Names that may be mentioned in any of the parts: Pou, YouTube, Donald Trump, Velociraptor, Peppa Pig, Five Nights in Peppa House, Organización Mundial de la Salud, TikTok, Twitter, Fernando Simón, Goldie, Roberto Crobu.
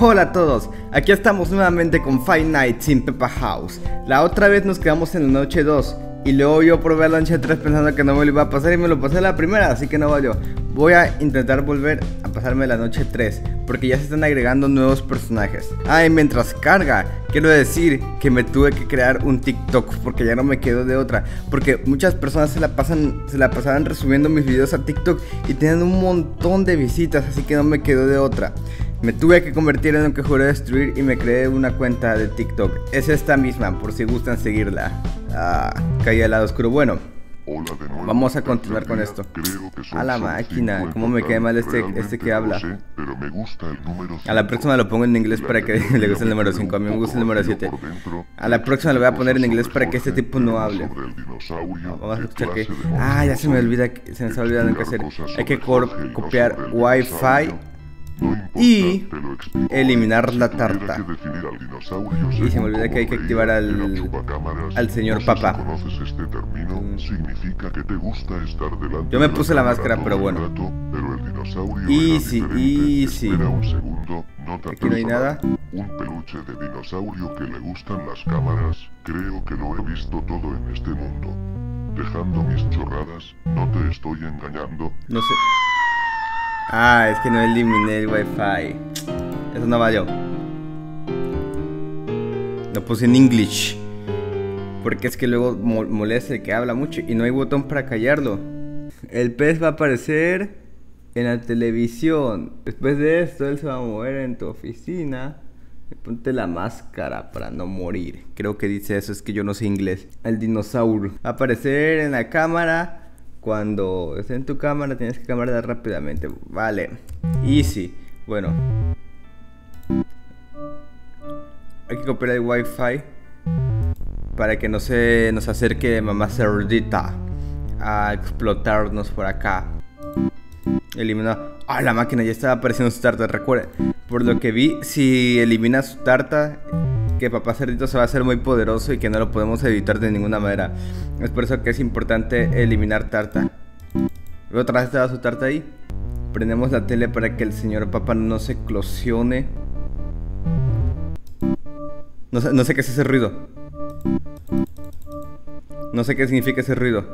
Hola a todos, aquí estamos nuevamente con Five Nights in Peppa House. La otra vez nos quedamos en la noche 2 y luego yo probé la noche 3 pensando que no me lo iba a pasar y me lo pasé la primera, así que no valió. Voy a intentar volver a pasarme la noche 3 porque ya se están agregando nuevos personajes. Y mientras carga, quiero decir que me tuve que crear un TikTok porque ya no me quedo de otra, porque muchas personas se la pasaban resumiendo mis videos a TikTok y tienen un montón de visitas, así que no me quedo de otra. Me tuve que convertir en lo que juré destruir y me creé una cuenta de TikTok. Es esta misma, por si gustan seguirla. Caí al lado oscuro. Bueno, hola de nuevo. Vamos a continuar con esto. A la máquina, cómo me quedé mal este que habla. No sé, pero me gusta el número 5. A la próxima lo pongo en inglés para que le guste el número 5. A mí me gusta el número 7. A la próxima lo voy a poner en inglés para que este tipo no hable. Vamos a escuchar que... ya se me olvida, se me está olvidando qué hacer. Hay que copiar Wi-Fi y eliminar la tarta. Y se me olvida que hay que activar al señor papá. Yo me puse la máscara, pero bueno. Easy. Aquí no hay nada. Un peluche de dinosaurio que le gustan las cámaras. Creo que lo he visto todo en este mundo. Dejando mis chorradas, no te estoy engañando. No sé. Es que no eliminé el Wi-Fi. Eso no valió. Lo puse en English porque es que luego molesta el que habla mucho y no hay botón para callarlo. El pez va a aparecer en la televisión. Después de esto él se va a mover en tu oficina. Ponte la máscara para no morir. Creo que dice eso, es que yo no sé inglés. El dinosaurio va a aparecer en la cámara. Cuando esté en tu cámara tienes que caminar rápidamente. Vale. Easy. Bueno. Hay que copiar el Wi-Fi para que no se nos acerque mamá cerdita a explotarnos por acá. Elimina. La máquina ya estaba apareciendo su tarta. Recuerden, por lo que vi, si elimina su tarta, que papá cerdito se va a hacer muy poderoso y que no lo podemos evitar de ninguna manera. Es por eso que es importante eliminar tarta. Otra vez estaba su tarta ahí. Prendemos la tele para que el señor papá no se eclosione. No sé qué es ese ruido. No sé qué significa ese ruido.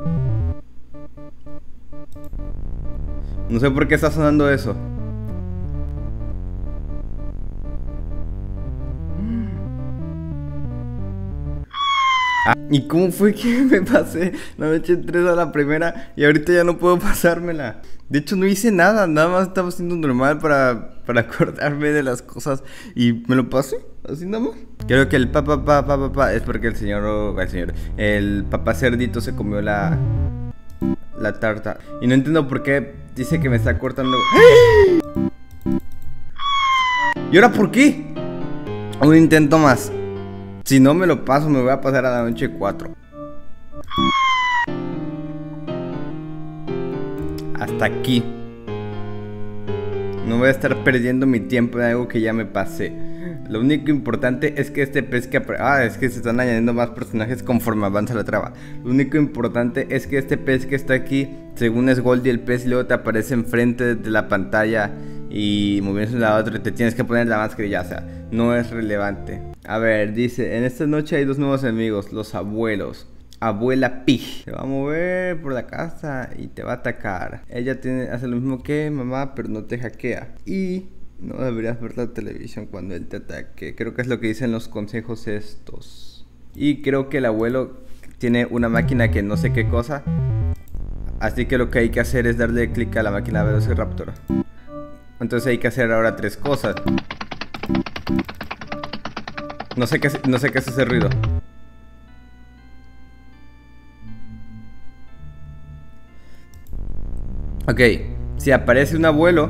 No sé por qué está sonando eso. ¿Y cómo fue que me pasé la noche 3 a la primera y ahorita ya no puedo pasármela? De hecho no hice nada, nada más estaba haciendo normal para acordarme de las cosas y me lo pasé, así nada más. Creo que el papá es porque el papá cerdito se comió la tarta. Y no entiendo por qué dice que me está cortando. ¿Y ahora por qué? Un intento más. Si no me lo paso, me voy a pasar a la noche 4. Hasta aquí. No voy a estar perdiendo mi tiempo en algo que ya me pasé. Lo único importante es que este pez que... es que se están añadiendo más personajes conforme avanza la trama. Lo único importante es que este pez que está aquí, según es Goldie el pez, luego te aparece enfrente de la pantalla y moviéndose de la otra y te tienes que poner la máscara y ya, o sea, no es relevante. A ver, dice, en esta noche hay dos nuevos enemigos, los abuelos. Abuela Pig se va a mover por la casa y te va a atacar. Ella hace lo mismo que mamá, pero no te hackea. Y no deberías ver la televisión cuando él te ataque. Creo que es lo que dicen los consejos estos. Y creo que el abuelo tiene una máquina que no sé qué cosa. Así que lo que hay que hacer es darle clic a la máquina Velociraptor. Entonces hay que hacer ahora 3 cosas. No sé qué es ese ruido. Ok, si aparece un abuelo,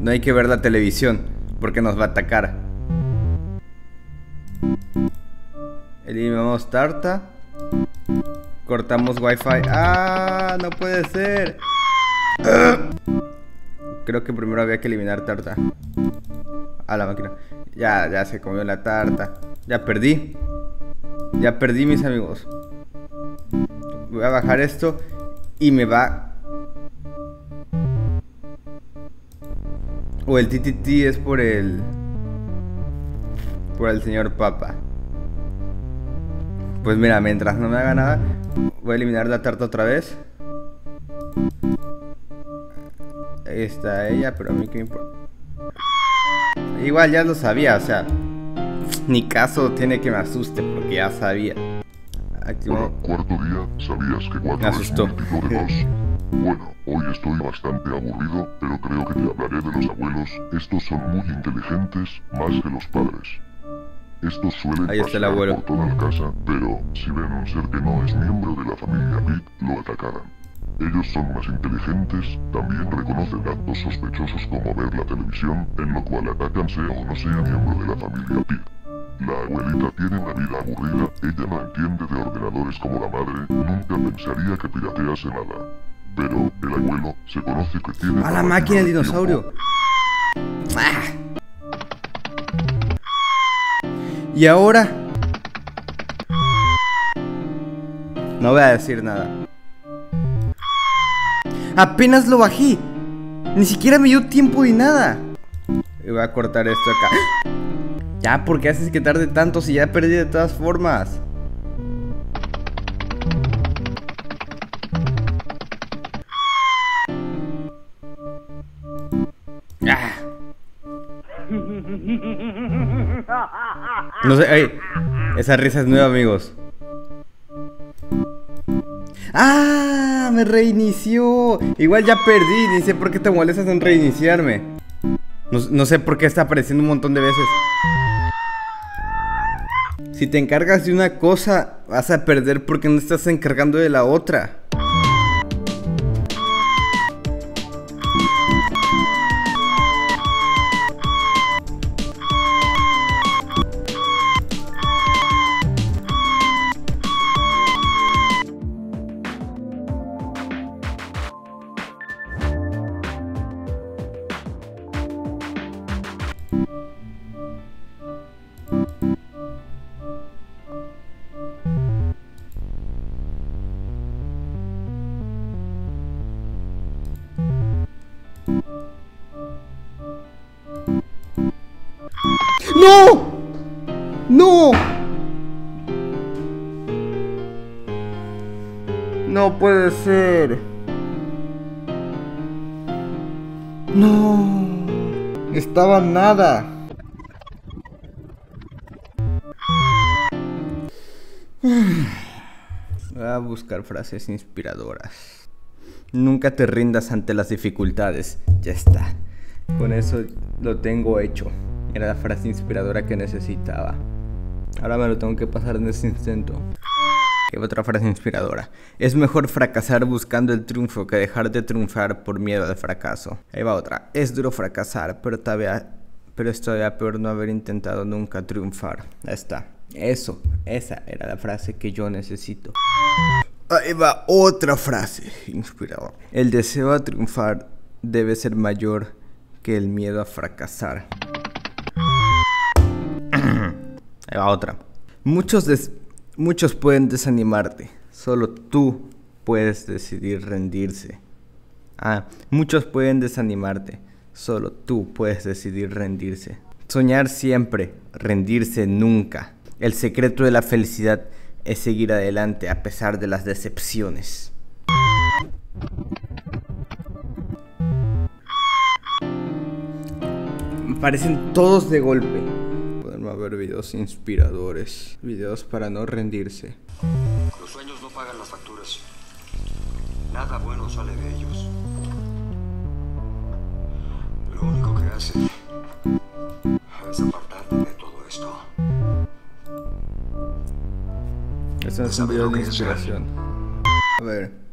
no hay que ver la televisión porque nos va a atacar. Eliminamos tarta. Cortamos wifi. No puede ser. Creo que primero había que eliminar tarta. A la máquina. Ya se comió la tarta. Ya perdí, mis amigos. Voy a bajar esto y me va... O el TTT es por el... por el señor Papa. Pues mira, mientras no me haga nada, voy a eliminar la tarta otra vez. Ahí está ella, pero a mí qué me importa. Igual ya lo sabía, o sea, ni caso tiene que me asuste, porque ya sabía. Activado. Hola, cuarto día, ¿sabías que 4 es múltiplo de 2? Bueno, hoy estoy bastante aburrido, pero creo que te hablaré de los abuelos. Estos son muy inteligentes, más que los padres. Estos suelen pasar por toda la casa, pero si ven un ser que no es miembro de la familia Pig, lo atacarán. Ellos son más inteligentes, también reconocen actos sospechosos como ver la televisión, en lo cual atacan sea o no sea miembro de la familia Pig. La abuelita tiene una vida aburrida, ella no entiende de ordenadores como la madre, nunca pensaría que piratease nada. Pero el abuelo se conoce que tiene... ¡A la máquina del dinosaurio! Y ahora... no voy a decir nada. Apenas lo bajé. Ni siquiera me dio tiempo ni nada. Voy a cortar esto acá. Ya, ¿por qué haces que tarde tanto si ya perdí de todas formas? No sé, ay, esa risa es nueva, amigos. ¡Ah! Me reinició. Igual ya perdí, ni sé por qué te molestas en reiniciarme. No sé por qué está apareciendo un montón de veces. Si te encargas de una cosa, vas a perder porque no estás encargando de la otra. ¡No! ¡No! No puede ser. No. Estaba nada. Voy a buscar frases inspiradoras. Nunca te rindas ante las dificultades. Ya está. Con eso lo tengo hecho. Era la frase inspiradora que necesitaba. Ahora me lo tengo que pasar en ese intento. Otra frase inspiradora. Es mejor fracasar buscando el triunfo que dejar de triunfar por miedo al fracaso. Ahí va otra. Es duro fracasar, pero es todavía peor no haber intentado nunca triunfar. Ahí está. Eso. Esa era la frase que yo necesito. Ahí va otra frase inspiradora. El deseo a triunfar debe ser mayor que el miedo a fracasar. Ahí va otra. Muchos pueden desanimarte. Solo tú puedes decidir rendirse. Ah, muchos pueden desanimarte. Solo tú puedes decidir rendirse. Soñar siempre, rendirse nunca. El secreto de la felicidad es seguir adelante a pesar de las decepciones. Parecen todos de golpe. A ver, videos inspiradores, videos para no rendirse. Los sueños no pagan las facturas. Nada bueno sale de ellos. Lo único que hacen es apartarte de todo esto. Esa es un video de inspiración. A ver.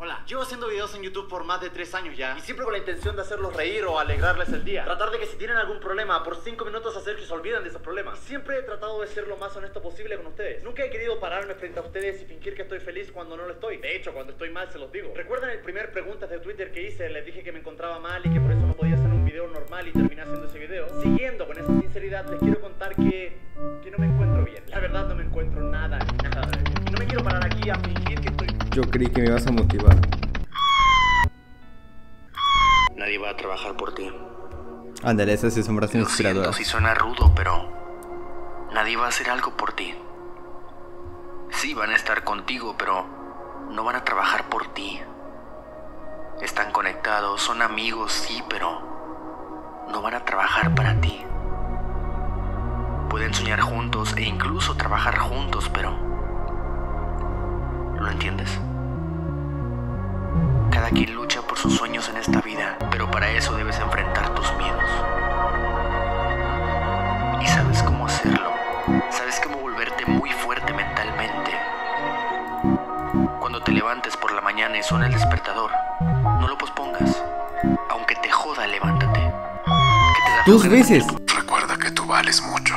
Hola, llevo haciendo videos en YouTube por más de 3 años ya, y siempre con la intención de hacerlos reír o alegrarles el día. Tratar de que si tienen algún problema, por 5 minutos hacer que se olviden de esos problemas. Siempre he tratado de ser lo más honesto posible con ustedes. Nunca he querido pararme frente a ustedes y fingir que estoy feliz cuando no lo estoy. De hecho, cuando estoy mal se los digo. ¿Recuerdan el primer preguntas de Twitter que hice? Les dije que me encontraba mal y que por eso no podía hacer un video normal y terminé haciendo ese video. Siguiendo con esa sinceridad, les quiero contar que no me encuentro bien. La verdad no me encuentro nada bien. Y no me quiero parar aquí a fingir que estoy... Yo creí que me ibas a motivar. Nadie va a trabajar por ti. Ándale, esas sí son frases inspiradoras. Lo siento si suena rudo, pero nadie va a hacer algo por ti. Sí, van a estar contigo, pero no van a trabajar por ti. Están conectados, son amigos, sí, pero no van a trabajar para ti. Pueden soñar juntos e incluso trabajar juntos, pero ¿lo entiendes? Cada quien lucha por sus sueños en esta vida, pero para eso debes enfrentar tus miedos. Y sabes cómo hacerlo. Sabes cómo volverte muy fuerte mentalmente. Cuando te levantes por la mañana y suena el despertador, no lo pospongas. Aunque te joda, levántate. Dos veces. Recuerda que tú vales mucho.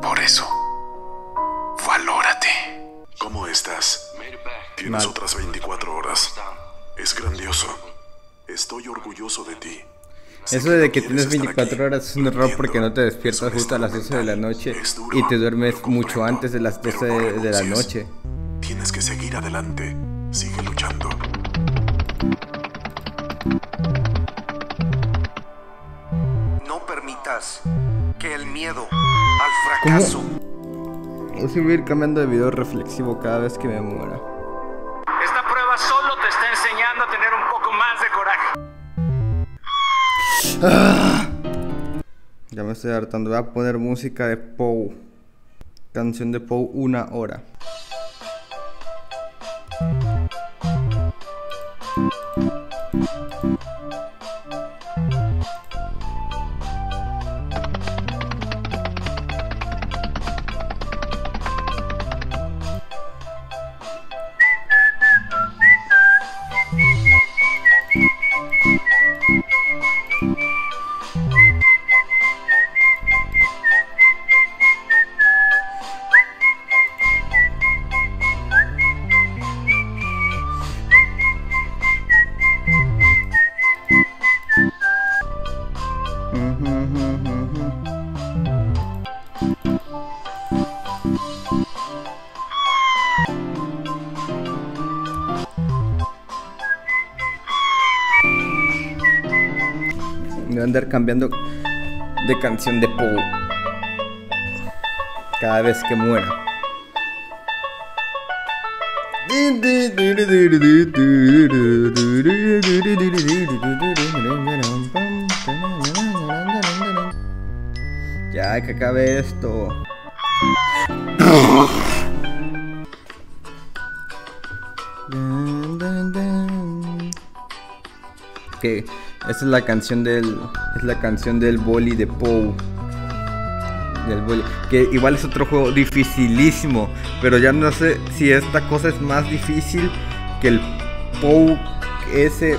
Por eso, valórate. ¿Cómo estás? Tienes otras 24 horas. Es grandioso. Estoy orgulloso de ti. Eso de que tienes 24 horas es un error porque no te despiertas justo a las 12 de la noche y te duermes mucho antes de las 12 de la noche. Tienes que seguir adelante. Sigue luchando. No permitas que el miedo al fracaso. Voy a ir cambiando de video reflexivo cada vez que me muera. Esta prueba solo te está enseñando a tener un poco más de coraje. Ah, ya me estoy hartando. Voy a poner música de Pou. Canción de Pou, 1 hora. Andar cambiando de canción de Pou cada vez que muera. Ya que acabe esto. Okay. Esta es la canción del... es la canción del boli de Pou. Del boli. Que igual es otro juego dificilísimo. Pero ya no sé si esta cosa es más difícil que el Pou ese.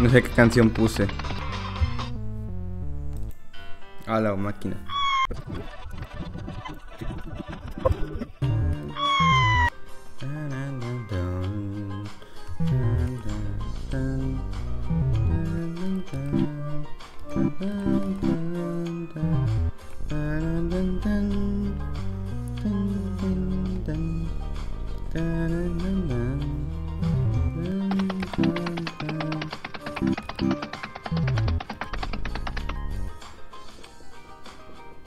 No sé qué canción puse. A la máquina.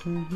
No.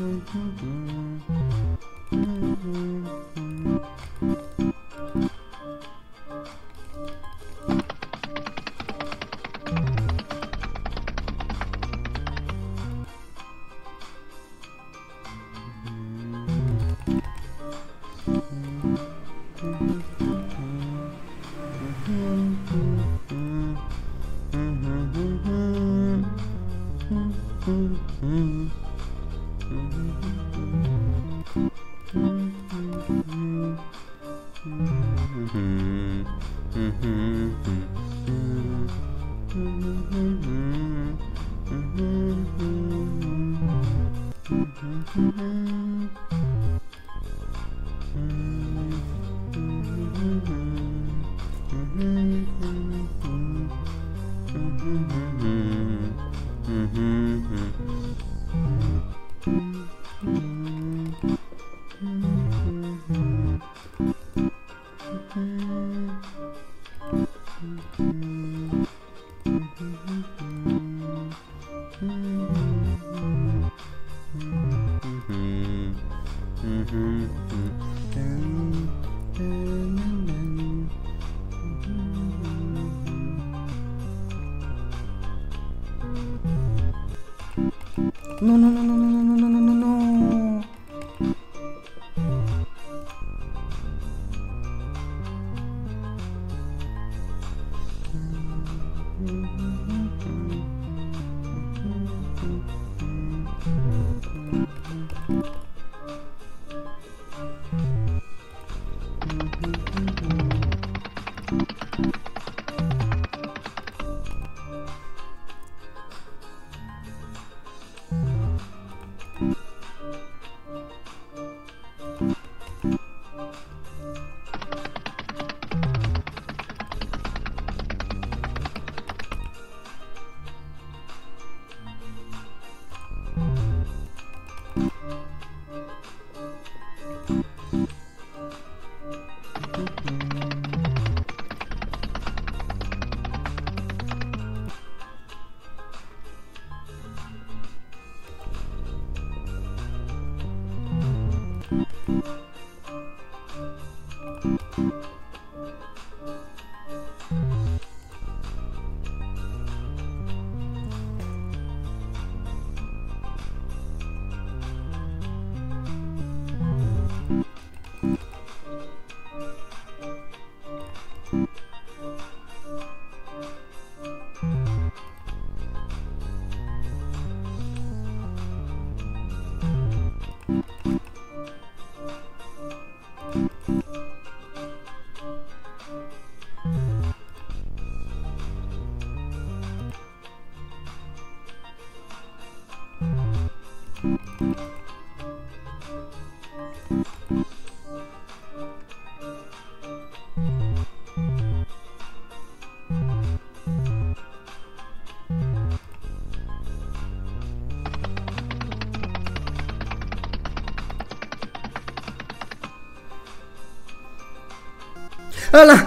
¡Hala!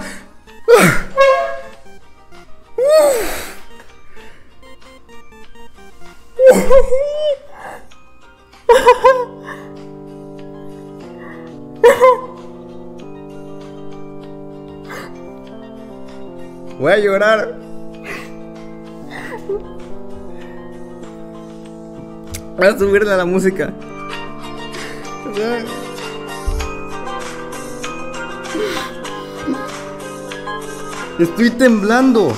Voy a llorar. Voy a subirle a la música. Estoy temblando.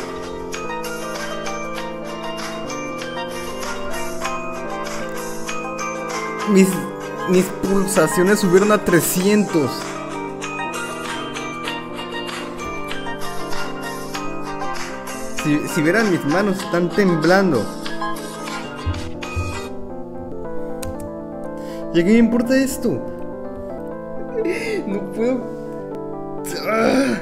Mis pulsaciones subieron a 300. Si vieran mis manos, están temblando. ¿Y a qué me importa esto? No puedo. ¡Ah!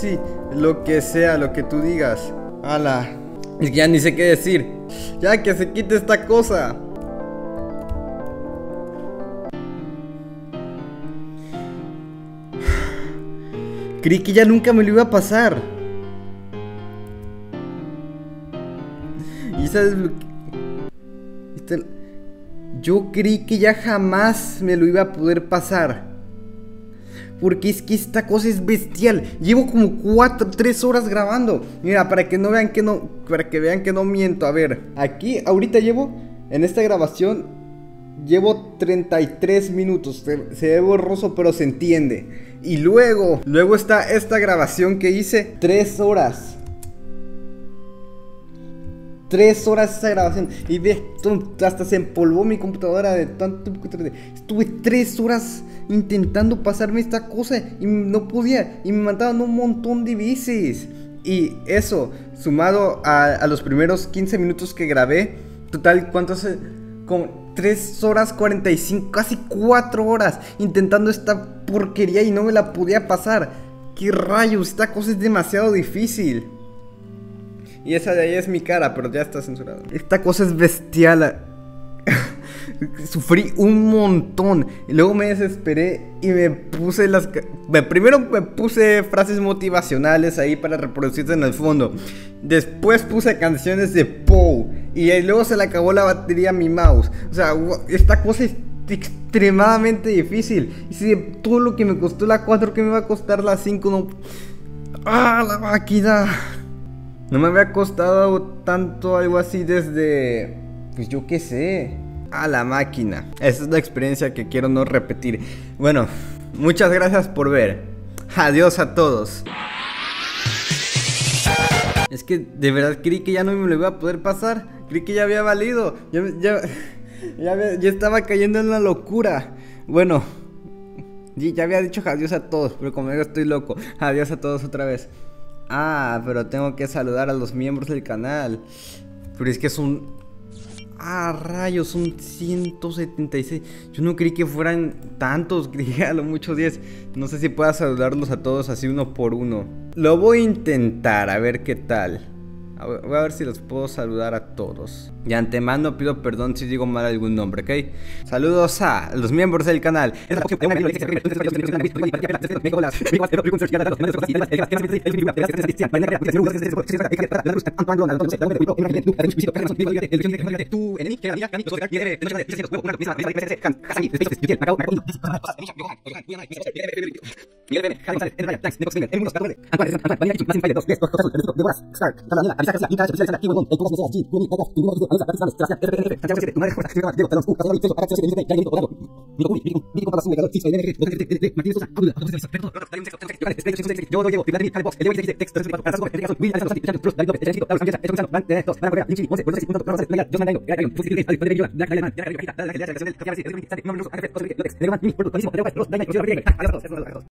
Sí, lo que sea, lo que tú digas. ¡Hala! Es que ya ni sé qué decir. Ya que se quite esta cosa. Creí que ya nunca me lo iba a pasar. Y sabes lo que... este... Yo creí que ya jamás me lo iba a poder pasar, porque es que esta cosa es bestial. Llevo como 3 horas grabando. Mira, para que vean que no miento. A ver, aquí ahorita llevo, en esta grabación, llevo 33 minutos. Se ve borroso, pero se entiende. Y luego está esta grabación que hice, 3 horas. 3 horas esa grabación. Y ve, hasta se empolvó mi computadora de tanto. Estuve 3 horas intentando pasarme esta cosa y no podía. Y me mataban un montón de veces. Y eso, sumado a los primeros 15 minutos que grabé, total, ¿cuánto hace? Como 3 horas 45, casi 4 horas intentando esta porquería y no me la podía pasar. ¡Qué rayos! Esta cosa es demasiado difícil. Y esa de ahí es mi cara, pero ya está censurada. Esta cosa es bestial. Sufrí un montón. Y luego me desesperé y me puse primero me puse frases motivacionales ahí para reproducirse en el fondo. Después puse canciones de Pou. Y luego se le acabó la batería a mi mouse. O sea, esta cosa es extremadamente difícil. Y si todo lo que me costó la 4, que me va a costar la 5, no... ¡Ah, la máquina! No me había costado tanto algo así desde... Pues yo qué sé. A la máquina. Esa es la experiencia que quiero no repetir. Bueno, muchas gracias por ver. Adiós a todos. Es que de verdad creí que ya no me lo iba a poder pasar. Creí que ya había valido. Ya estaba cayendo en la locura. Bueno, ya había dicho adiós a todos, pero como yo estoy loco. Adiós a todos otra vez. Ah, pero tengo que saludar a los miembros del canal. Pero es que son... Ah, rayos, son 176. Yo no creí que fueran tantos, creí que a lo mucho 10. No sé si pueda saludarlos a todos así uno por uno. Lo voy a intentar, a ver qué tal. Voy a ver si los puedo saludar a todos. De antemano pido perdón si digo mal algún nombre, ¿ok? Saludos a los miembros del canal.